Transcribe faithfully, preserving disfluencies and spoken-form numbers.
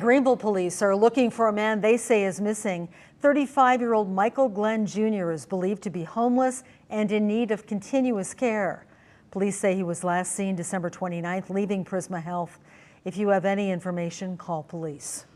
Greenville police are looking for a man they say is missing. thirty-five-year-old Michael Glenn Junior is believed to be homeless and in need of continuous care. Police say he was last seen December twenty-ninth leaving Prisma Health. If you have any information, call police.